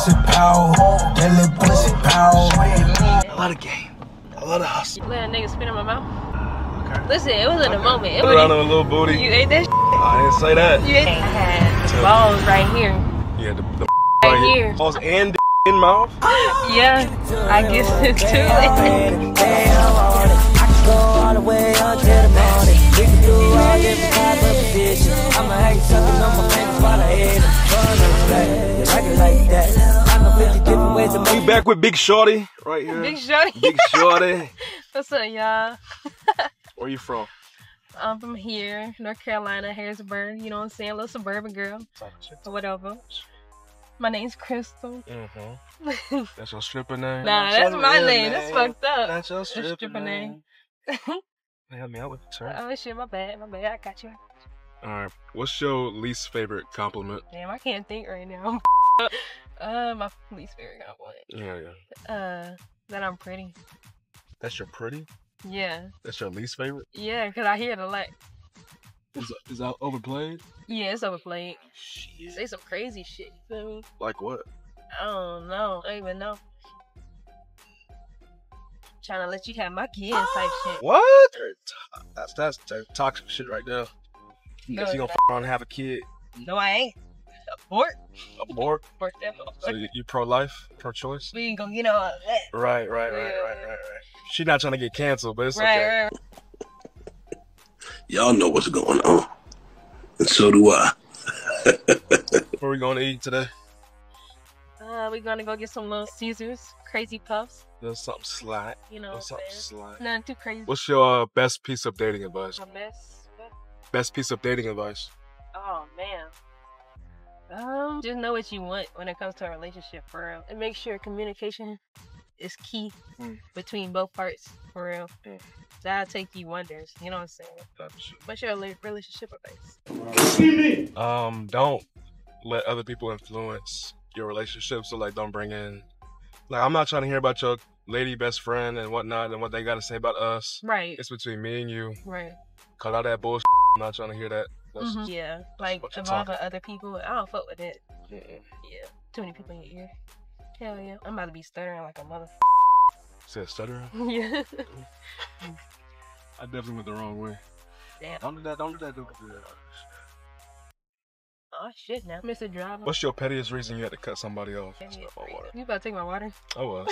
pussy power. That little pussy power. A lot of game. A lot of hustle. Let a nigga spin in my mouth. Okay. Listen, it was in the moment. It was on a little booty. You ate that shit? I didn't say that. You ate that. The balls right here. Yeah, the right here. Balls and in mouth? Yeah, I guess it too. I go all the way up to the morning. We can do all different types of positions. I'ma hang something on my pants while I hit it. Like it like that. I'm a 50 different ways to make. We back with Big Shorty right here. Big Shorty. Big Shorty. What's up, y'all? Where you from? I'm from here, North Carolina, Harrisburg. You know what I'm saying? A little suburban girl. Or whatever. My name's Crystal. Mm-hmm. That's your stripper name? Nah, that's my name. That's fucked up. That's your stripper name. Help me out with the term. Oh, shit, my bad. My bad. I got you. Alright, what's your least favorite compliment? Damn, I can't think right now. My least favorite compliment. Yeah. That I'm pretty. That's your pretty? Yeah. That's your least favorite? Yeah, because I hear it a lot. Is that overplayed? Yeah, it's overplayed. Shit. Say some crazy shit, you feel me? Like what? I don't know. I don't even know. I'm trying to let you have my kids type shit. What? That's toxic shit right there. You guess you gonna around and have a kid? No, I ain't. Abort. Abort? Abort that motherfucker. So you pro-life? Pro-choice? We ain't gonna get all that. Right. She not trying to get canceled, but it's okay. Right. Y'all know what's going on, and so do I. What are we going to eat today? We're going to go get some Little Caesars, Crazy Puffs. There's something slight. You know, there's something slight. Nothing too crazy. What's your best piece of dating advice? My best piece of dating advice. Oh, man. Just know what you want when it comes to a relationship, for real. And make sure communication is key between both parts, for real. That'll take you wonders, you know what I'm saying? Gotcha. What's your relationship advice? Don't let other people influence your relationship, so like don't bring in, like I'm not trying to hear about your lady best friend and whatnot and what they gotta say about us. Right. It's between me and you. Right. Cut out that bullshit. I'm not trying to hear that. Yeah, like involving other people, I don't fuck with it. Yeah, too many people in your ear. Hell yeah, I'm about to be stuttering like a motherfucker. Said stuttering? Yeah. I definitely went the wrong way. Damn. Don't do that, don't do that, don't do that. Oh shit now, Mr. Driver. What's your pettiest reason you had to cut somebody off? You about to take my water? I was.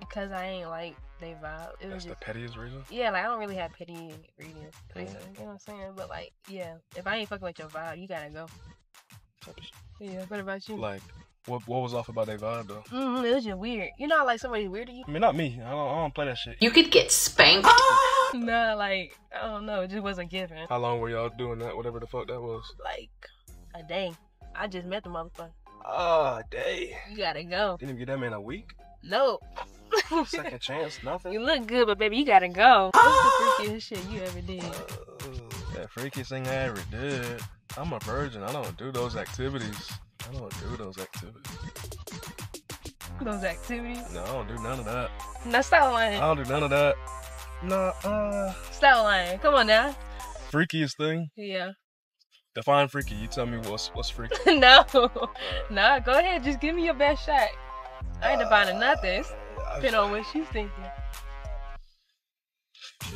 Because I ain't like they vibe. It That's was just the pettiest reason? Yeah, like I don't really have petty reasons. You know what I'm saying? But like, yeah, if I ain't fucking with your vibe, you gotta go. Yeah, what about you? Like, what was off about their vibe though? It was just weird. You know, like somebody weird to you. I mean, not me. I don't play that shit. You could get spanked. Nah, like I don't know. It just wasn't given. How long were y'all doing that? Whatever the fuck that was. Like a day. I just met the motherfucker. Oh, a day. You gotta go. Didn't even get that man a week. No. Second chance, nothing. You look good, but baby, you gotta go. What's the freakiest shit you ever did? That freakiest thing I ever did. I'm a virgin. I don't do those activities. I don't do those activities. Those activities? No, I don't do none of that. No, stop lying. I don't do none of that. Nah. Stop lying. Come on now. Freakiest thing? Yeah. Define freaky. You tell me what's freaky. No. Nah, go ahead. Just give me your best shot. I ain't defining nothing. Depending on what she's thinking.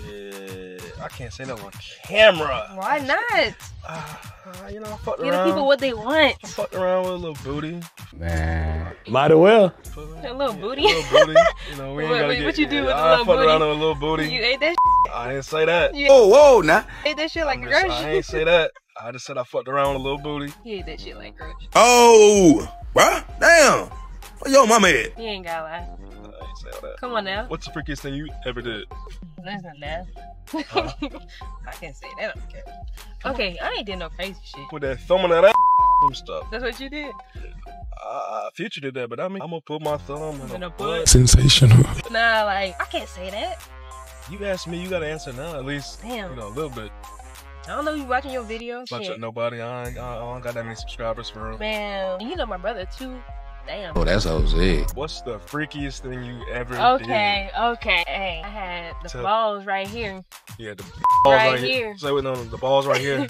Yeah, I can't say that on camera. Why not? You know, I fucked around. Give the people what they want. I fucked around with a little booty. Man. Might as well. A little booty? A little booty. You know, we ain't gotta get... What you do with a little booty? I fucked around with a little booty. You ate that shit? I didn't say that. Oh, whoa, nah. You ate that shit like a grocery. I ain't say that. I just said I fucked around with a little booty. You ate that shit like grocery. Oh, bruh. Damn. Where your mama at? You ain't gotta lie. I ain't say all that. Come on now. What's the freakiest thing you ever did? That's not that. Huh? I can't say that. Okay. Okay, I ain't did no crazy shit. Put that thumb on that ass stuff. That's what you did? Future did that, but I mean, I'm gonna put my thumb in a butt. Sensational. Nah, like, I can't say that. You asked me, you gotta answer now, at least. Damn. You know, a little bit. I don't know you watching your videos. Bunch of nobody. I don't got that many subscribers for real. Man, you know my brother too. Damn. Oh, that's Jose. What's the freakiest thing you ever did? Okay, hey, I had the balls right here. Yeah, the balls right here. Say with them, the balls right here.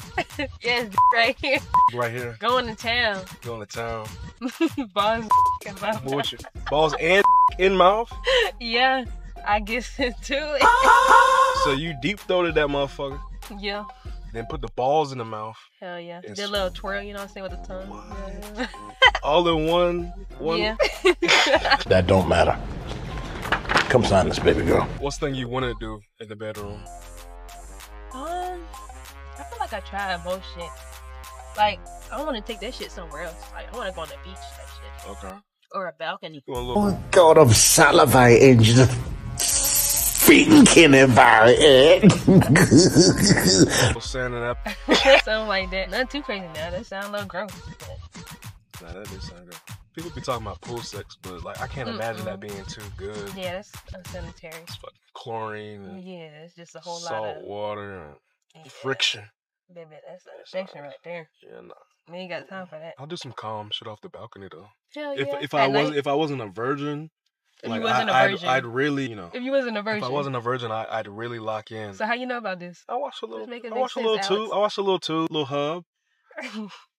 Yes, right here. Right here. Going to town. Going to town. Balls in my mouth. Balls and in mouth? Yeah, I guess it too. So you deep throated that motherfucker? Yeah. Then put the balls in the mouth. Hell yeah. Did a little twirl, you know what I'm saying, with the tongue. Yeah. All in one. Yeah. That don't matter. Come sign this, baby girl. What's the thing you want to do in the bedroom? I feel like I tried most shit. Like, I want to take that shit somewhere else. Like, I want to go on the beach, that shit. Okay. Or a balcony. Oh, my God, I'm salivating. Just thinking about it. Standing up. Something like that. Nothing too crazy now. That sounds a little gross. Nah, that does sound good. People be talking about pool sex, but like I can't imagine that being too good. Yeah, that's unsanitary. It's like chlorine. And yeah, it's just a whole lot of salt water and friction. Baby, that's friction right there. Yeah, nah. We ain't got time for that. I'll do some calm shit off the balcony though. Hell yeah. If I wasn't a virgin. If like, you wasn't a virgin. I'd really, you know. If you wasn't a virgin. If I wasn't a virgin, I'd really lock in. So how you know about this? I watched a little too. Little hub.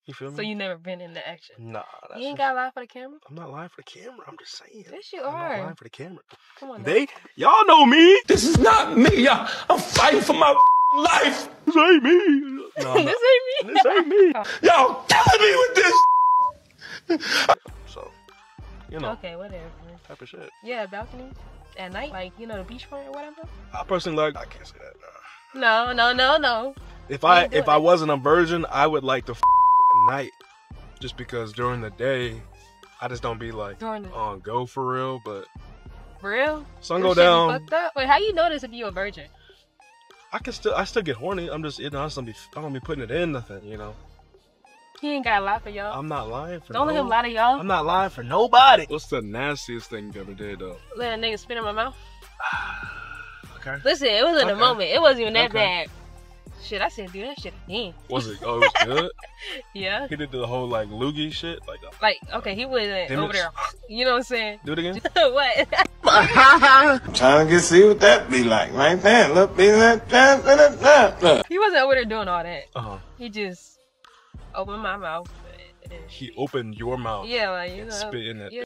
You feel me? So you never been in the action? Nah. That's you ain't got to lie for the camera? I'm not lying for the camera. I'm just saying. Yes, you are. I'm not lying for the camera. Come on. Y'all know me. This is not me. I'm fighting for my life. This ain't me. No, this ain't me. Y'all killing me with this. So. You know, okay, whatever. Type of shit. Yeah, balcony at night, like you know, the beachfront or whatever. I personally like. I can't say that. Nah. No. If I wasn't a virgin, I would like to f at night, just because during the day, I just don't be like on go for real. But for real, sun go down. Fucked up? Wait, how you know this if you a virgin? I still get horny. I'm just, you know, I don't be putting it in nothing, you know. He ain't gotta lie for y'all. I'm not lying for Don't let him lie to y'all. I'm not lying for nobody. What's the nastiest thing you ever did, though? Let a nigga spit in my mouth. Okay. Listen, it was in the moment. It wasn't even that bad. Shit, I said, dude, that shit again. Was it? Oh, it was good? Yeah. He did the whole, like, loogie shit. Like okay, he wasn't over there. You know what I'm saying? Do it again? What? I'm trying to see what that be like. Right there. Look, be like that. He wasn't over there doing all that. Uh-huh. He just... open my mouth. He opened your mouth. Yeah, like you know, spit in that. Y'all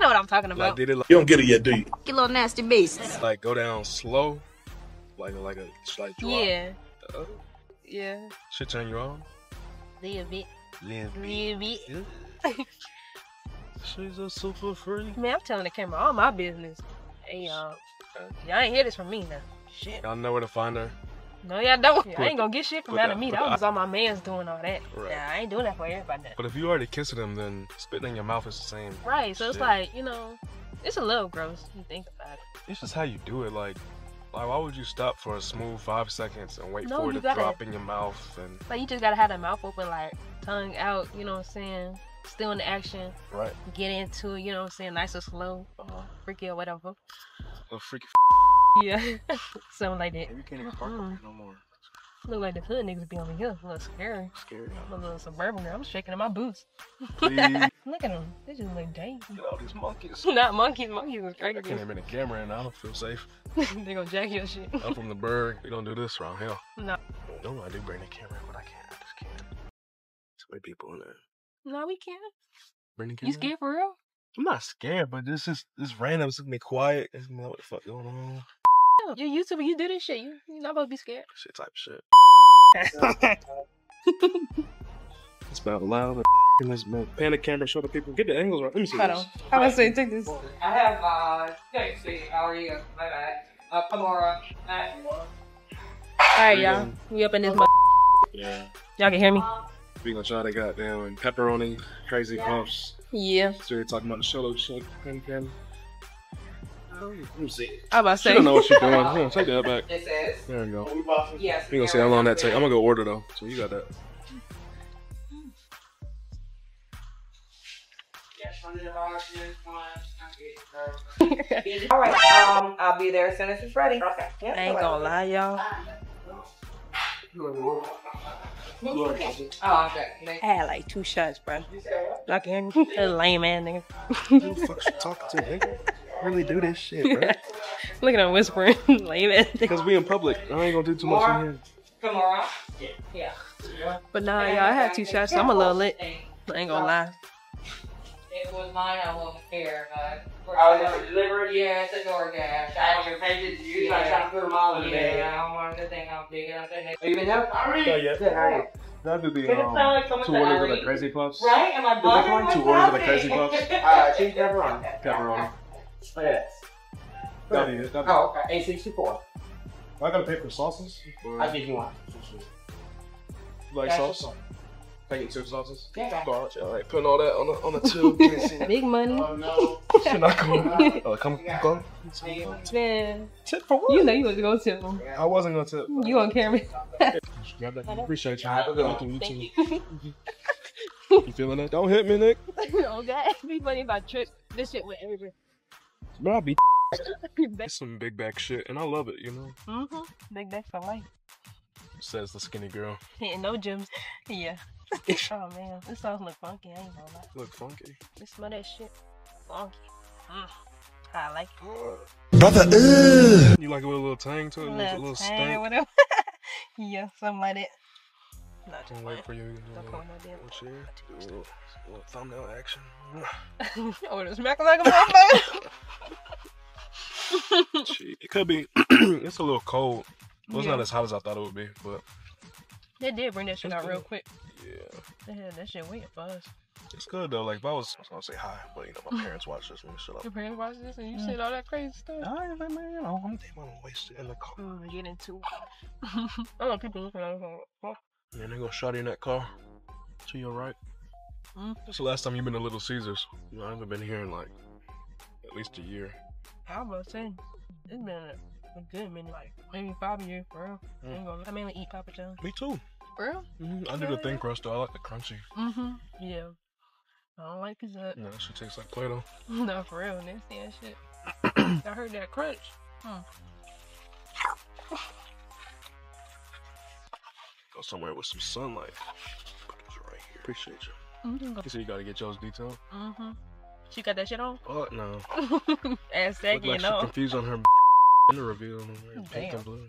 know what I'm talking about. Like, did it like, you don't get it yet, do you? You little nasty beast. Like go down slow, like a slight drop. Yeah. Yeah. Shit turn you on. Little bit. Yeah. She's a super freak. Man, I'm telling the camera all my business. Hey y'all, y'all ain't hear this from me now. Shit. Y'all know where to find her. No, y'all don't. I ain't gonna get shit from out of me. That was all my man's doing all that. Right. Yeah, I ain't doing that for everybody. But if you already kissing him, then spitting in your mouth is the same. Right, so shit. It's like, you know, it's a little gross when you think about it. It's just how you do it. Like why would you stop for a smooth 5 seconds and wait for it to drop in your mouth? And like, you just gotta have that mouth open, like, tongue out, you know what I'm saying? Still in the action. Right. Get into it, you know what I'm saying? Nice and slow, freaky or whatever. A freaky yeah, something like that. You can't even park up here no more. Look like the hood niggas be over here. A little scary. Scary. I'm a little suburban girl. I'm shaking in my boots. Look at them. They just look dangerous. Look at all these monkeys. Not monkeys. Monkeys are crazy. I can't even in the camera and I don't feel safe. They gonna jack your shit. I'm from the burg. We don't do this around here. No. No, I do bring the camera, but I can't. I just can't. Too many people in there. No, we can't. Bring the camera. You scared for real? I'm not scared, but this is random. It's gonna be quiet. It's gonna be like, what the fuck going on? You're YouTuber, you do this shit. You're not supposed to be scared. Shit type shit. It's about loud and this man. Pan the camera, show the people. Get the angles right. Let me see. Hold on. I was saying, take this. I have, hey, sweetie, how are you? My bad. Pomora. Alright, y'all. We up in this yeah. Y'all can hear me? We gonna try the goddamn and pepperoni, crazy puffs. Yeah. So you're talking about the solo chick. Let me see. I'm about to say. She don't know what she's doing. Here, take that back. It says. There we go. Yes. We gonna see how long that take. I'm gonna go order though. So you got that. All right. I'll be there as soon as it's ready. Okay. Yep. I ain't gonna lie, y'all. Oh, okay. I had like 2 shots, bro. Like in a lame ass nigga. Who the fuck you talking to, nigga? Really do this shit, bro. Look at him whispering, lame ass nigga. Cause we in public. I ain't gonna do too much in here. Tomorrow? Yeah. But nah, y'all, I had 2 shots, so I'm a little lit. I ain't gonna lie. It was mine, I wasn't fair, but I was gonna deliver it? Yeah, it's a door dash. I was gonna pay it to you, so I tried to put them all in the bag. Yeah, I don't want to think I'm big enough. Are you been there? Irene! Oh, yeah. Yeah, that would be, two orders of the Crazy Puffs. Right? Am I bugging? Like 2 orders of the Crazy Puffs. Cheese pepperoni. Pepperoni. Oh, yeah. That is. Oh, okay. $8.64. I gotta pay for sauces? I'll give you one. Like sauce? Thank you, two sauces? Yeah. Alright, right. Putting all that on the tube. Big money. Oh, no. You're not going. Oh, come. Man. Tip for what? You know you wasn't gonna tip them. I wasn't gonna tip. You on camera. Appreciate you. Thank you. You feeling that? Don't hit me, Nick. Oh, God. It'd be funny if I tripped. This shit went everywhere. Bro, I be some big back shit, and I love it, you know? Mm-hmm. Big back for life. Says the skinny girl. Yeah, no gyms. Yeah. Oh, man. This sauce look funky. I ain't gonna lie. Look funky? It smell that shit. Funky. I like it. Brother, you like it with a little tang to it? A little stank? Yeah, something like that. Not just wait for you. Don't call no damn. A little thumbnail action. Oh, it's smacking like a motherfucker. It could be. It's a little cold. Well, it's not as hot as I thought it would be, but they did bring that shit out real quick. Yeah. They had that shit waiting for us. It's good though. Like if I was gonna say hi, but you know my parents watch this and shut up. Your parents watch this and you said all that crazy stuff. I ain't like, man, you know, I'm gonna waste it in the car. Getting too hot. I got people looking at us on the car. Yeah, they gonna shot in that car to your right. That's the last time you've been to Little Caesars. You know, I haven't been here in like at least a year. I was saying it's been a good minute, like maybe 5 years, bro. I mainly eat Papa John's. Me too, bro. I do the thin crust though. I like the crunchy. Yeah. I don't like pizza. No, that shit tastes like Play-Doh. No, for real, nasty ass shit. I heard that crunch. Go somewhere with some sunlight. Put this right here. Appreciate you. You see, you gotta get yours detailed. She got that shit on? Oh, no. Ass saggy, like she confused on her in the reveal. Pink and blue.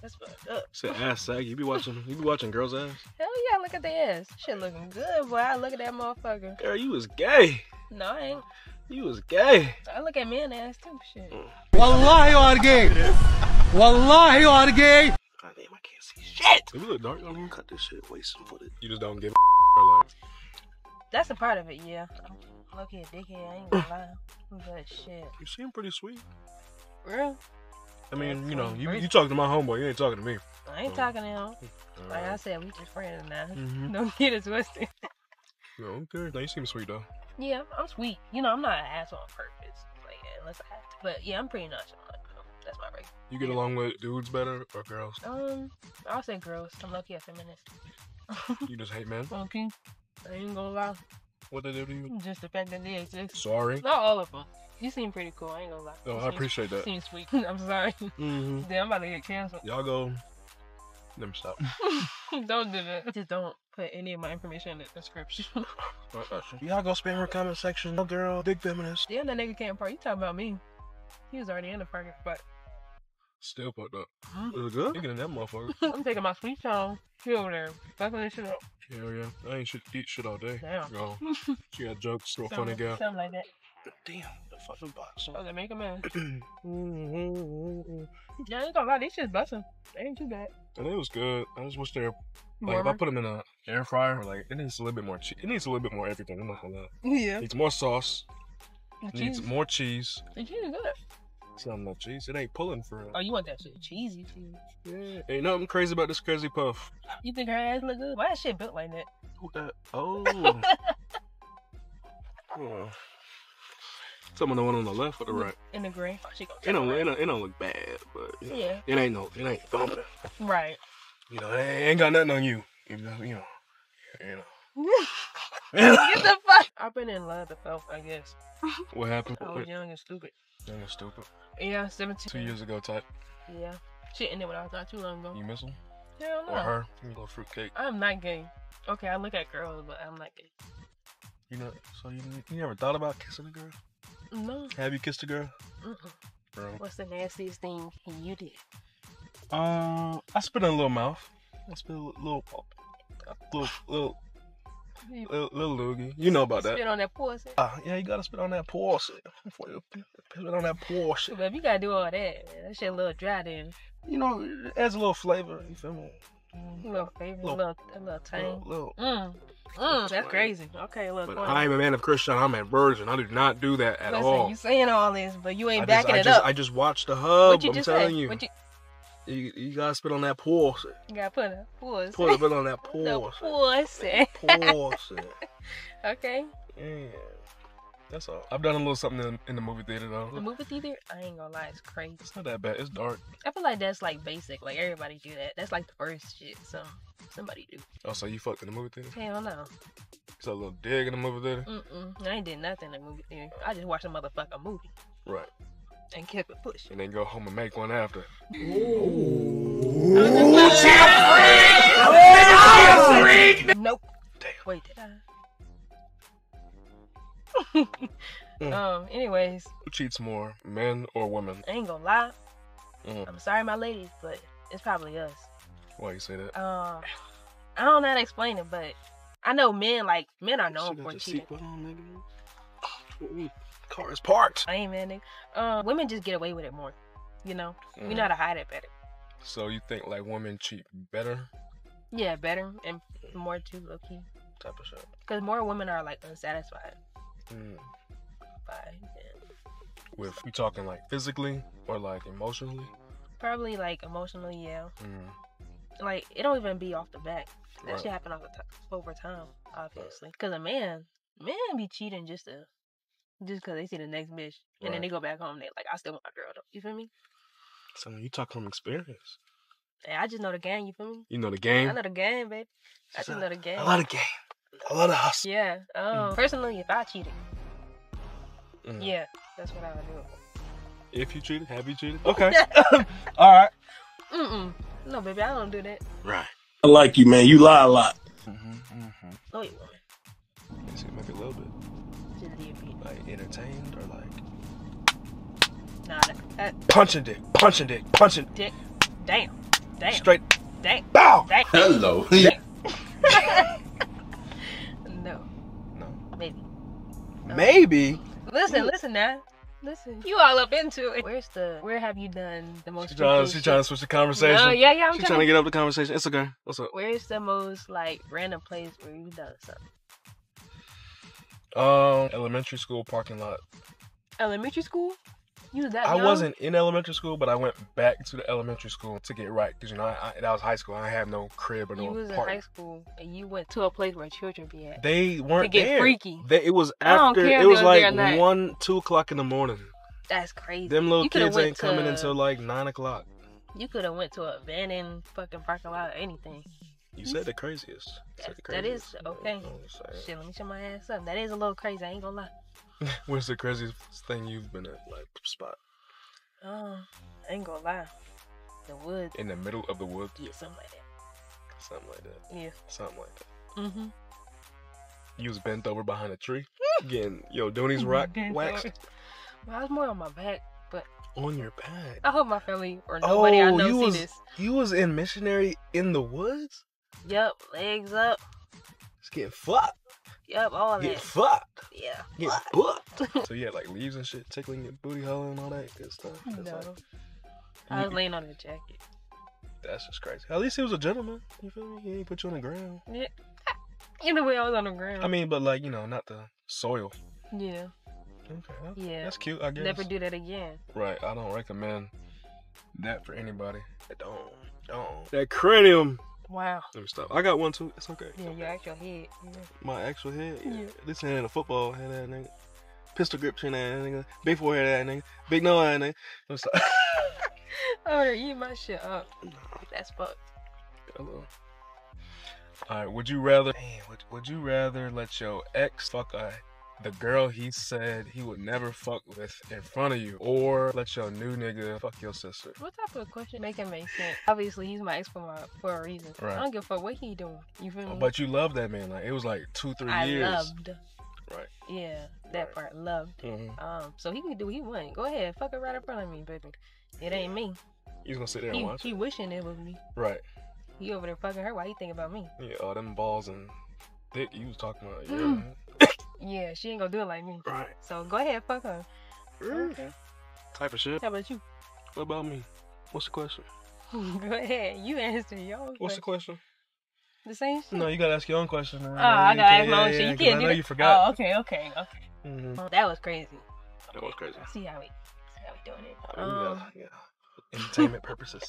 That's fucked up. Said ass saggy. You be watching girls' ass? Hell yeah, look at their ass. Shit looking good, boy. I look at that motherfucker. Girl, you was gay. No, I ain't. You was gay. I look at men ass too, shit. Wallahi, you are gay. Wallahi, you are gay. Damn, I can't see shit. If you look dark, I'm gonna cut this shit, waste some footage. You just don't give a like. That's a part of it, yeah. Look at dickhead, I ain't gonna lie. But shit. You seem pretty sweet. Real? I mean, that's, you know, you talking to my homeboy, you ain't talking to me. I ain't talking to him. Like I said, we just friends now. Don't get us twisted. No, okay. Now you seem sweet though. Yeah, I'm sweet. You know, I'm not an ass on purpose. Like, unless I have to. But yeah, I'm pretty nonchalant. That's my break. You get along with dudes better or girls? I'll say girls. I'm lucky a feminist. You just hate men? Okay. I ain't gonna lie. What they do to you? Just the fact that they exist. Sorry. Not all of them. You seem pretty cool. I ain't gonna lie. No, I appreciate that. You seem sweet. I'm sorry. Damn, I'm about to get canceled. Y'all go. Let me stop. Don't do that. Just don't put any of my information in the description. Y'all go spam her comment section. No girl, big feminist. Damn, that nigga can't party. You talking about me? He was already in the parking spot. Still fucked up. It was good? Thinking of that motherfucker. I'm taking my sweet home. She over there. Fucking this shit up. Hell yeah. I ain't eat shit all day. Damn. Girl. She got jokes. Real funny girl. Something like that. Damn. The fucking box. Oh, they make a mess. Yeah, I ain't gonna lie. These shit's busting. They ain't too bad. And it was good. I just wish they were... Like, if I put them in an air fryer, like, it needs a little bit more cheese. It needs a little bit more everything. I'm not gonna lie. Yeah. It needs more sauce. It needs more cheese. The cheese is good. See, I'm no cheese. It ain't pulling for real. Oh, you want that shit cheesy, cheese? Yeah. Ain't nothing crazy about this Crazy Puff. You think her ass look good? Why that shit built like that? Who that? Oh. Oh. Someone the one on the left or the right? In the gray. Oh, she it don't look bad, but you know, yeah. It ain't bumping. Right. You know, it ain't got nothing on you. You know. Get the fuck. I've been in love with Elf, I guess. What happened? I was young and stupid. Young and stupid? Yeah, 17. 2 years ago type? Yeah. Shit ended when I was not too long ago. You miss him? Hell no. Or her. You can go fruitcake. I'm not gay. Okay, I look at girls, but I'm not gay. You know, so you never thought about kissing a girl? No. Have you kissed a girl? Girl. What's the nastiest thing you did? I spit in a little mouth. I spit a little loogie. You know about that. Spit on that porcelain. Yeah, you gotta spit on that porcelain. Before you spit on that porcelain. But if you gotta do all that, man, that shit a little dry then. You know, it adds a little flavor. You feel me? A little flavor, a little tang. That's crazy. Okay, look. But I am a man of Christian. I'm a virgin. I do not do that at all. You saying all this, but you ain't backing it up. I just watched the hub. What you I'm telling you. You gotta spit on that porcelain. You gotta put a porcelain. Put a bit on that porcelain. Porcelain. Okay. Yeah. That's all. I've done a little something in the movie theater though. The movie theater, I ain't gonna lie, it's crazy. It's not that bad. It's dark. I feel like that's like basic. Like everybody do that. That's like the worst shit. So somebody do. Oh, so you fucked in the movie theater? Hell no. So a little dig in the movie theater? Mm-mm. I ain't did nothing in the movie theater. I just watched a motherfucking movie. Right. And kept it pushing. And then go home and make one after. Ooh. She's a freak! Nope. Damn. Wait, did I? Anyways, who cheats more, men or women? I ain't gonna lie. I'm sorry, my ladies, but it's probably us. Why you say that? I don't know how to explain it, but I know men are known for cheating. Car is parked. I ain't man. Women just get away with it more. You know, we know how to hide it better. So you think like women cheat better? Yeah, better and more too low key. Type of shit. Because more women are like unsatisfied. With you talking like physically or like emotionally? Probably like emotionally, yeah. Like it don't even be off the back. That shit happen over time, obviously. Because a man be cheating just because they see the next bitch, and then they go back home. They like, I still want my girl though. You feel me? So you talk from experience. Yeah, I just know the game. You feel me? You know the game. I know the game, baby. I just know the game. I love the game. I love the hustle. Yeah. Personally, if I cheated, yeah, that's what I would do. If you cheated, have you cheated? Okay. All right. No, baby, I don't do that. Right. I like you, man. You lie a lot. No, you won't. You seem like a little bit. Like entertained or like nah, punching dick. Damn. Straight. Bow. Damn. Hello. Damn. No. Maybe. Listen now. Listen. You all up into it. Where have you done the most? She's trying to switch the conversation. No, yeah. She's trying to get up the conversation. It's okay. What's up? Where's the most like random place where you've done something? Elementary school parking lot. Elementary school? You was that young? I wasn't in elementary school, but I went back to the elementary school to get right. Because, you know, that was high school. I had no crib or no apartment. You was in high school, and you went to a place where children be at. They weren't there. To get freaky. It was after, it was like 1, 2 o'clock in the morning. That's crazy. Them little kids ain't coming until like 9 o'clock. You could have went to an abandoned fucking parking lot or anything. You said the craziest. That is okay. Shit, let me shut my ass up. That is a little crazy. I ain't gonna lie. What's the craziest thing you've been at, like spot? I ain't gonna lie. The woods. In the middle of the woods. Yeah, something like that. Yeah. Something like that. You was bent over behind a tree, getting your Dooney's rock waxed. Well, I was more on my back, but. On your back. I hope my family or nobody I know see this. You was in missionary in the woods. Yep, legs up. It's getting fucked. Yep, all that. Get fucked. Yeah. Get fucked. So you had like leaves and shit tickling your booty hole and all that good stuff. No. Like, I was laying on the jacket. That's just crazy. At least he was a gentleman. You feel me? He ain't put you on the ground. Yeah. Either way, I was on the ground. I mean, but like, you know, not the soil. Yeah. Okay. That's cute, I guess. Never do that again. Right. I don't recommend that for anybody. Don't. That cranium. Wow. Let me stop. I got one too. It's okay. Yeah, your actual head. Yeah. My actual head? Yeah. This hand in a football head that nigga. Pistol grip chin that nigga. Big forehead that nigga. Big nose that nigga. I'm sorry. Oh, they eat my shit up. That's fucked. Hello. Alright, would you rather let your ex fuck a the girl he said he would never fuck with in front of you, or let your new nigga fuck your sister? What type of question make it make sense? Obviously, he's my ex for a reason. Right. I don't give a fuck what he doing. You feel me? But you love that man. Like, it was like 2-3 years. I loved. Right. Yeah, that right. Part. Loved. Mm-hmm. So he can do what he want. Go ahead, fuck it right in front of me, baby. It ain't me. He's gonna sit there and watch. He wishing it was me. Right. He over there fucking her. Why you think about me? Yeah, all them balls and dick you was talking about. Yeah. Yeah, she ain't gonna do it like me. Right. So go ahead, fuck her. Okay. Type of shit. How about you? What about me? What's the question? Go ahead. You answer your own question. What's the question? The same shit. No, you gotta ask your own question. Now. Oh, I gotta ask my own shit. You can't do that. You forgot. Oh, okay. Mm-hmm. Well, that was crazy. That was crazy. See how we doing it. Yeah. Entertainment purposes.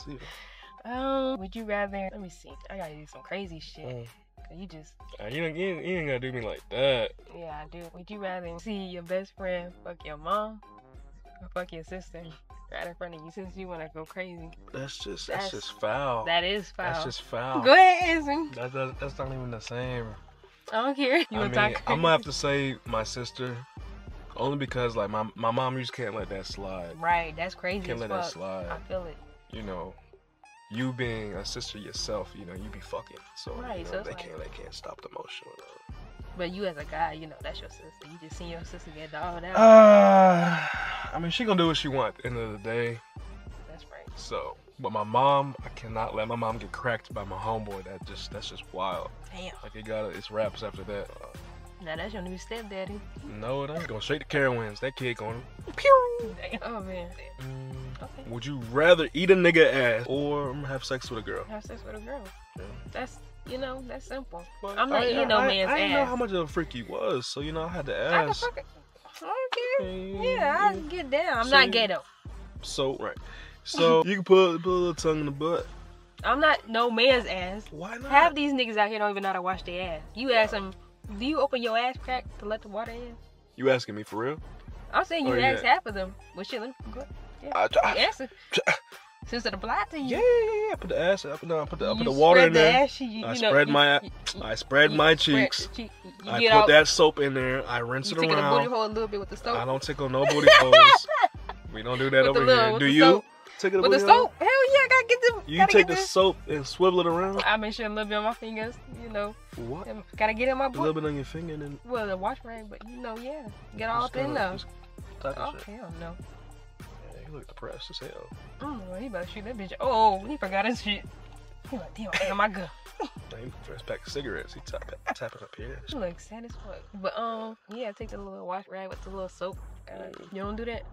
Yeah. Would you rather? Let me see. I gotta do some crazy shit. You just. You ain't gotta do me like that. Yeah, I do. Would you rather see your best friend fuck your mom or fuck your sister right in front of you, since you wanna go crazy? That's just foul. That is foul. That's just foul. Go ahead, Anson. That's not even the same. I don't care. I'm gonna have to say my sister, only because like my mom just can't let that slide. Right. That's crazy. Can't let that slide. I feel it. You know. You being a sister yourself, you know, you be fucking. So, right, you know, so they can't stop the motion. But you as a guy, you know, that's your sister. You just seen your sister get dogged out. I mean, she gonna do what she wants at the end of the day. That's right. So, but my mom, I cannot let my mom get cracked by my homeboy. That's just wild. Damn. Like, it's wraps after that. Now that's your new stepdaddy. No, it ain't. Going straight to Carowinds. That kid going. Pew! Oh, man. Okay. Would you rather eat a nigga ass or have sex with a girl? Have sex with a girl. Yeah. That's simple. But I'm not eating no man's ass. I didn't know how much of a freak he was, so, you know, I had to ask. I don't care. Yeah, I get down. I'm not ghetto. So, right. So, you can put a little tongue in the butt. I'm not no man's ass. Why not? Half these niggas out here don't even know how to wash their ass. You ask them, do you open your ass crack to let the water in? You asking me for real? I'm saying you asked half of them. Well, shit, let me go. Yeah. You answer. Since it applied to you. Yeah. Put the ass up. No, put the water in there. Ass, I spread my cheeks. I put that soap in there. I rinse it around. You tickle the booty hole a little bit with the soap. I don't tickle no booty holes. We don't do that with over here. Do you? Tickle the booty with the soap? Hole? Hell yeah, I gotta get them. You take the soap and swivel it around. I make sure a little bit on my fingers. You know. What? Gotta get in my book. A little bit on your finger and then. Well, the wash rag, but you know, yeah. Get all up in there. Oh hell no. He looked depressed as hell. Oh, he about to shoot that bitch. Oh, he forgot his shit. He like, damn, I got my gun. He put a pack of cigarettes. He tapping up here. She look sad as fuck. But yeah, take the little wash rag with the little soap. You don't do that?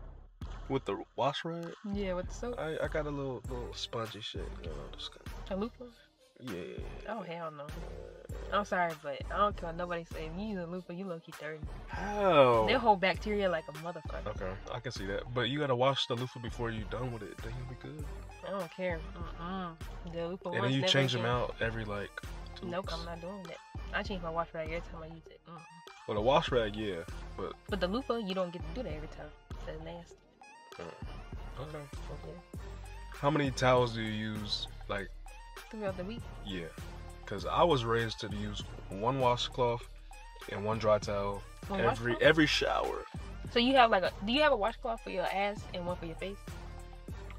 With the wash rag? Yeah, with the soap. I got a little spongy shit. You know, just kinda... A loofah? Yeah. Oh hell no. I'm sorry, but I don't care what nobody say. If you use a loofah, you low-key dirty. How? They hold bacteria like a motherfucker. Okay, I can see that. But you gotta wash the loofah before you're done with it. Then you'll be good. I don't care. The loofah. And then you change them out every like 2 weeks. Nope, I'm not doing that. I change my wash rag every time I use it. Well, the wash rag, yeah, but the loofah, you don't get to do that every time. That's nasty. Okay. How many towels do you use, like? Throughout the week? Yeah. Because I was raised to use one washcloth and one dry towel every shower. So you have like do you have a washcloth for your ass and one for your face?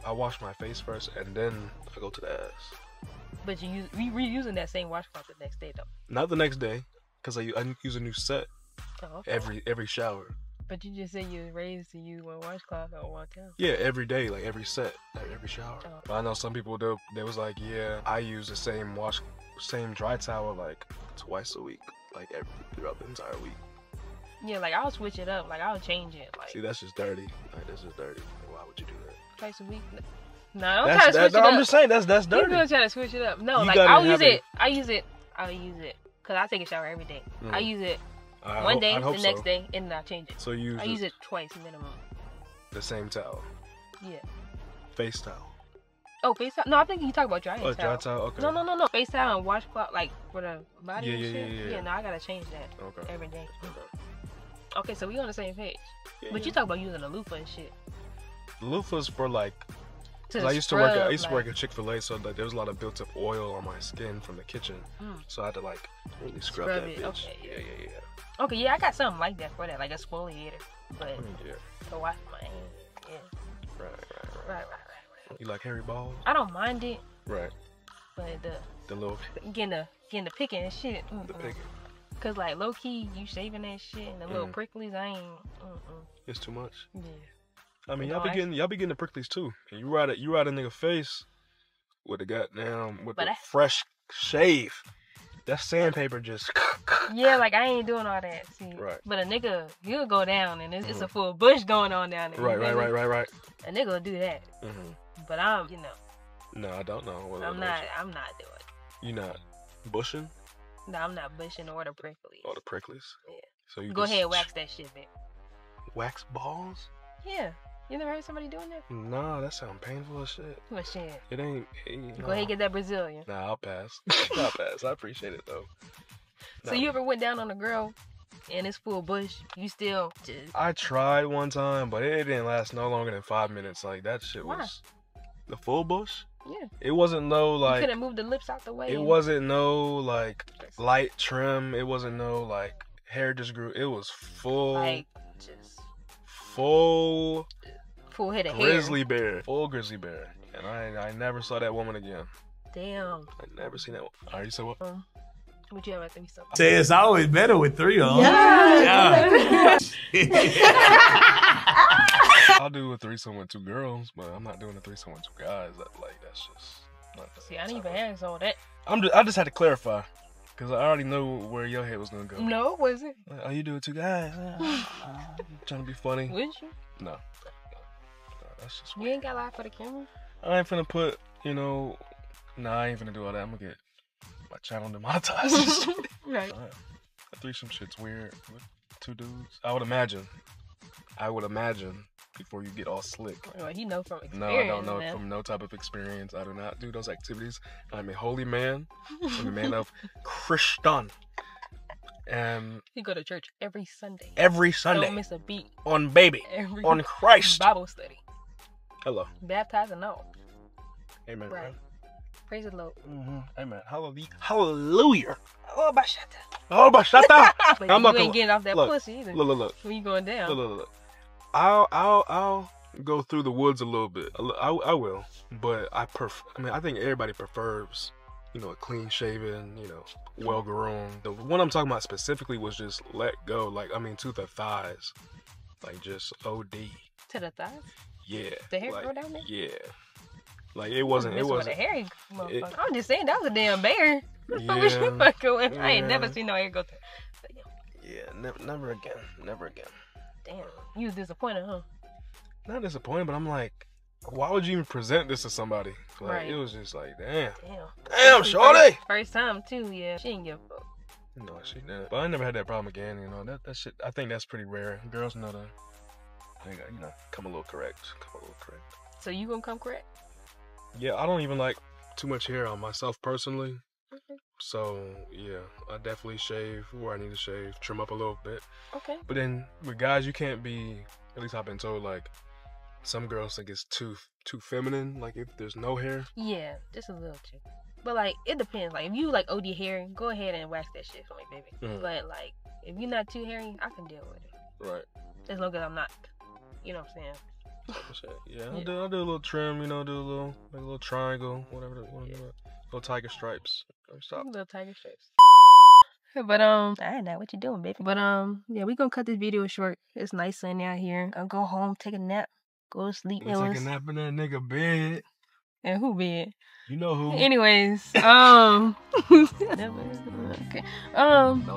I wash my face first and then I go to the ass. But you reusing that same washcloth the next day though? Not the next day, because I use a new set every shower. But you just said you was raised to use one washcloth or one towel. Yeah, every day, like every set, like every shower. Oh. But I know some people do. They was like, yeah, I use the same dry towel like twice a week, like throughout the entire week. Yeah, like I'll switch it up, like I'll change it. Like, see, that's just dirty. Like that's just dirty. Like, why would you do that? Twice a week? No, I'm trying to switch it up. I'm just saying that's dirty. You're gonna try to switch it up. No, you like I'll use it because I take a shower every day. Mm-hmm. I use it. One day, the next day, and then I change it. So I use it twice minimum. The same towel. Yeah. Face towel. Oh, face towel. No, I think you talk about dry towel. Oh, dry towel. Okay. No. Face towel and washcloth, like for the body and shit. Yeah. No, I gotta change that. Okay. Every day. Okay, so we on the same page. Yeah, but you talk about using a loofah and shit. Loofah's for like Cause I used to work at Chick-fil-A, so like, there was a lot of built-up oil on my skin from the kitchen, so I had to like really scrub that bitch. Okay. Yeah. Okay, yeah, I got something like that for that, like a exfoliator, but to wash my hands. Yeah. Right. You like hairy balls? I don't mind it. Right. But the little getting the picking and shit. The picking. Cause like low key, you shaving that shit and the little pricklies. I ain't. It's too much. Yeah. I mean, y'all be getting the pricklies too. And you ride a nigga face with a goddamn fresh shave. That sandpaper just. Yeah, like I ain't doing all that. See, right. But a nigga, he'll go down and it's a full bush going on down there. Right. A nigga will do that. But I'm, you know. No, I don't know. I'm not doing it. You not bushing? No, I'm not bushing or the pricklies. Oh, the pricklies? Yeah. So you go ahead, wax that shit, man. Wax balls? Yeah. You never heard somebody doing that? Nah, that sounds painful as shit. What shit? It ain't. Go ahead and get that Brazilian. Nah, I'll pass. I'll pass. I appreciate it though. Nah. So you ever went down on a girl and it's full bush? You still just. I tried one time, but it didn't last no longer than 5 minutes. Like that shit was. Why? The full bush? Yeah. It wasn't no like. You couldn't move the lips out the way. It wasn't no like light trim. It wasn't no like hair just grew. It was full. Like just. Full head of grizzly hair. Full grizzly bear. And I never saw that woman again. Damn. I never seen that one. Alright, you said what? Would you ever think something? Say it's always better with three of them. Yeah. I'll do a threesome with two girls, but I'm not doing a threesome with two guys. That's just not that. See, I didn't even answer all that. I just had to clarify. Cause I already know where your head was gonna go. No, it wasn't. Oh, you do it too, guys. Trying to be funny. Would you? No. That's just weird. You ain't got a lot for the camera. I ain't finna put, you know. Nah, I ain't finna do all that. I'm gonna get my channel demonetized. Right. I think some shit's weird with two dudes. I would imagine. Before you get all slick. Well, he know from experience. No, I don't know from no type of experience. I do not do those activities. I'm a holy man. I'm a man of Christian. You go to church every Sunday. Every Sunday. Don't miss a beat. On baby. On Christ. Bible study. Hello. Baptized and all. Amen. Right. Praise the Lord. Amen. Hallelujah. Hallelujah. Oh, bashata. Oh, bashata. But I'm not ain't getting off that pussy either. Look. When you going down. Look. I'll go through the woods a little bit. I will, but I think everybody prefers, you know, a clean shaven, you know, well groomed. The one I'm talking about specifically was just let go, to the thighs, like just OD. To the thighs? Yeah. The hair grow down there? Yeah. Like it wasn't. Hairy motherfucker. I'm just saying that was a damn bear. Yeah. I ain't never seen no hair go through. Yeah, never again. Damn, you was disappointed, huh? Not disappointed, but I'm like, why would you even present this to somebody? Like, right. It was just like, damn, shorty. First time too, yeah. She didn't give a fuck. No, she didn't. But I never had that problem again. You know, that shit. I think that's pretty rare. Girls know that. They got, you know, come a little correct. So you gonna come correct? Yeah, I don't even like too much hair on myself personally. Okay. So yeah, I definitely shave where I need to shave, trim up a little bit. Okay. But then with guys, you can't be. At least I've been told, like, some girls think it's too feminine. Like if there's no hair. Yeah, just a little too. But like it depends. Like if you like OD hair, go ahead and wax that shit for me, baby. But like if you're not too hairy, I can deal with it. Right. As long as I'm not. You know what I'm saying. Yeah, I'll do a little trim, you know, do a little triangle, whatever. Little tiger stripes. Stop. Little tiger stripes. But I know what you doing, baby. But yeah, we gonna cut this video short. It's nice sunny out here. I'll go home, take a nap, go to sleep. Take a nap in that nigga bed. And who bed? You know who. Anyways, okay. No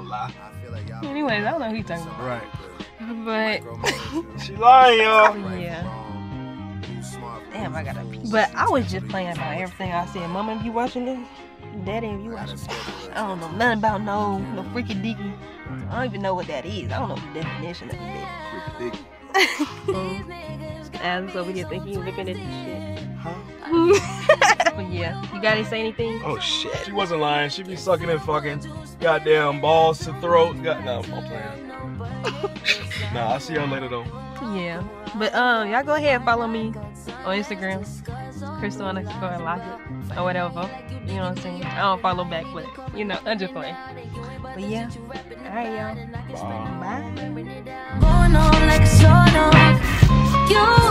lie. I feel like y'all. Anyways, I don't know who you talking about. Right. But she lying, y'all. Yeah. Damn, I gotta pee. But I was just playing about everything I said. Mama, if you watching this, Daddy, if you watching this, I don't know nothing about no freaky deaky. I don't even know what that is. I don't know the definition of it. I was over here thinking you looking at this shit. Huh? But yeah, you gotta say anything? Oh shit. She wasn't lying. She be sucking and fucking goddamn balls to throat. I'm playing. Nah, I'll see y'all later though. Yeah. But y'all go ahead and follow me on Instagram Crystal wanna go and lock it or whatever. You know what I'm saying? I don't follow back, but you know, I'm just playing. But yeah, alright y'all. Bye. Bye.